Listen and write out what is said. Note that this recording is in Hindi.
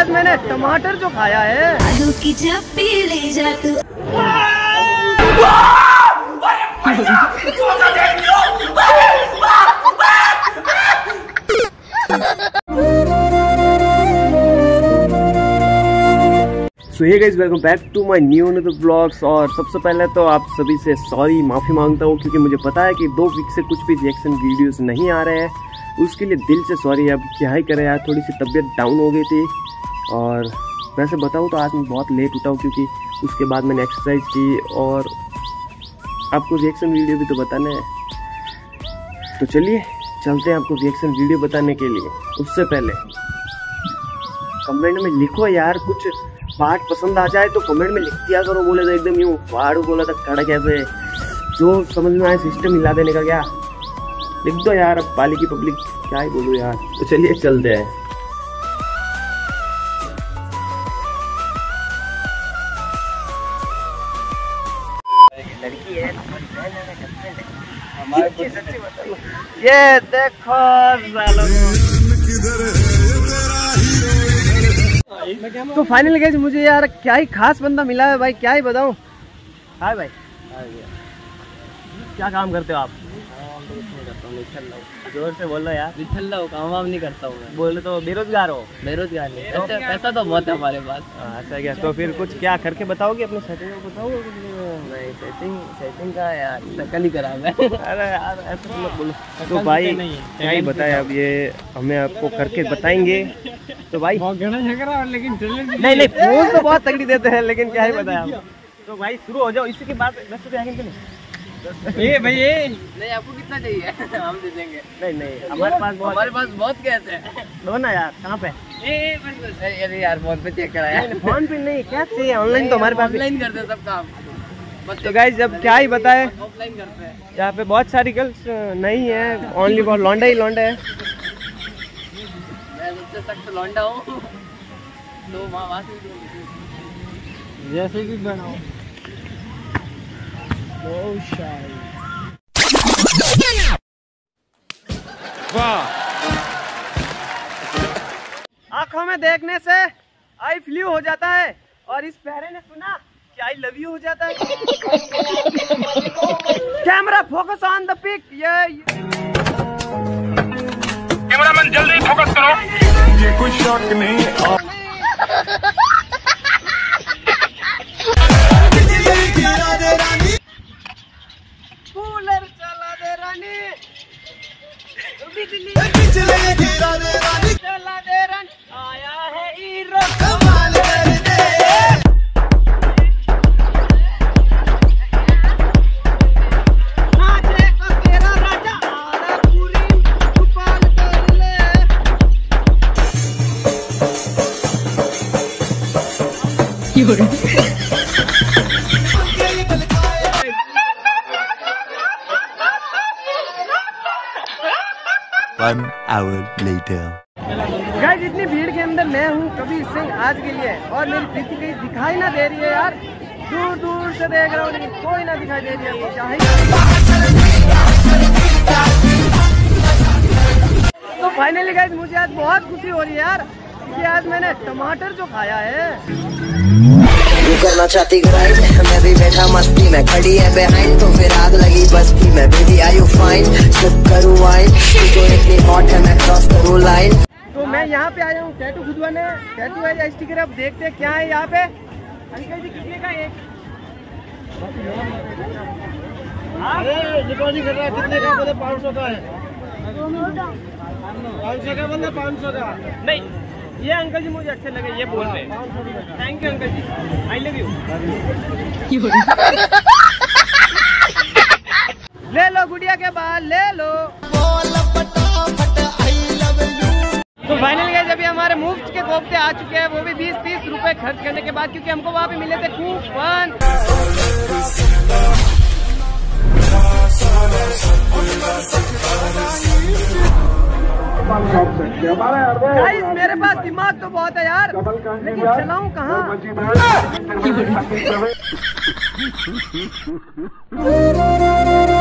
आज मैंने टमाटर जो खाया है आलू की चप्पी ले जा तू। तो ये guys welcome back to my new blogs. और सबसे पहले तो आप सभी से सॉरी माफ़ी मांगता हूँ क्योंकि मुझे पता है कि 2 वीक से कुछ भी रिएक्शन वीडियोस नहीं आ रहे हैं, उसके लिए दिल से सॉरी। अब क्या ही करें यार, थोड़ी सी तबीयत डाउन हो गई थी। और वैसे बताऊँ तो आज मैं बहुत लेट उठा हूँ क्योंकि उसके बाद मैंने एक्सरसाइज की और आपको रिएक्शन वीडियो भी तो बताना है। तो चलिए चलते हैं आपको रिएक्शन वीडियो बताने के लिए। उससे पहले कमेंट में लिखो यार, कुछ पार्ट पसंद आ जाए तो कमेंट में लिख दिया करो। बोले तो एकदम यूँ फाड़ू, बोला था खड़ा कैसे, जो समझ में आए सिस्टम हिला देने का, क्या लिख दो यार। अब पाली की पब्लिक क्या ही बोलूँ यार। तो चलिए चलते हैं। लड़की है हमारे, ये देखो तो फाइनल गाइस मुझे यार क्या ही खास बंदा मिला है भाई, क्या ही बताऊं। हाय भाई, क्या काम करते हो आप? जोर से बोलो यार। बिछल रहा हूँ, काम वाम नहीं करता हूँ। बोले तो बेरोजगार हो? बेरोजगार नहीं, अच्छा पैसा तो बहुत है हमारे पास। अच्छा क्या, तो फिर कुछ क्या करके बताओगे? अपनी सेटिंग बताओगे? नहीं सेटिंग का यार शक्ल ही खराब है। अरे यार ऐसा मत बोलो। तो भाई क्या ही बताए, अब ये हमें आपको करके बताएंगे। तो भाई लेकिन नहीं नहीं फोन तो बहुत तगड़ी देते हैं, लेकिन क्या ही बताया आप। तो भाई शुरू हो जाओ, इसी के बाद 10 रुपये आएंगे। ये भाई ये नहीं, आपको कितना चाहिए? हम दे देंगे। नहीं नहीं हमारे पास बहुत कैश है। लो ना यार, कहाँ पे? अरे यार फोन पे चेक कराया, फोन पे नहीं कैश चाहिए। ऑनलाइन तो हमारे पास ऑनलाइन करते हैं सब काम। तो गाइस जब क्या ही बताए, ऑफलाइन करते हैं। यहाँ पे बहुत सारी गर्ल्स नहीं है, ओनली बहुत लौंडा ही लौंडा है। तक लौंडा हूं तो वहां से जैसे कि बनाओ बहुत शायद। वाह, आंखों में देखने से आई फ्लू हो जाता है और इस प्यारे ने सुना कि आई लव यू हो जाता है। Camera focus on the pic. Cameraman जल्दी फोकस करो, ये कोई शक नहीं है। गाइस इतनी भीड़ के अंदर मैं हूँ कबीर सिंह आज के लिए, और मेरी प्रीति कहीं दिखाई ना दे रही है यार। दूर दूर से देख रहा हूँ लेकिन कोई ना दिखाई दे रही है। तो फाइनली गाइस मुझे आज बहुत खुशी हो रही है यार कि आज मैंने टमाटर जो खाया है। करना चाहती ग्राइंड, मैं भी बैठा मस्ती में, खड़ी है बिहाइंड तो फिर आग लगी बस्ती में। बेबी आर यू फाइन, सब करूँ वाइन, तो इतनी हॉट है मैं क्रॉस करूँ लाइन। तो मैं यहाँ पे आया हूँ टैटू खुदवाने, टैटू है या स्टिकर, अब देखते हैं क्या है यहाँ पे। अंकल जी कितने का एक? अरे रिकॉर्डिंग कर रहा है, कितने का बोले? 500 का है। 500 का बोले, 500 का नहीं। ये अंकल जी मुझे अच्छे लगे, ये बोल रहे हैं। Thank you uncle ji, I love you. ले लो गुड़िया के बाल, ले लो। तो फाइनल गाइस अभी हमारे मुफ्त के कोफ्ते आ चुके हैं, वो भी 20-30 रुपए खर्च करने के बाद, क्योंकि हमको वहाँ पे मिले थे कूपन। गाइस मेरे पास दिमाग तो बहुत है यार, लेकिन चलाऊं कहाँ?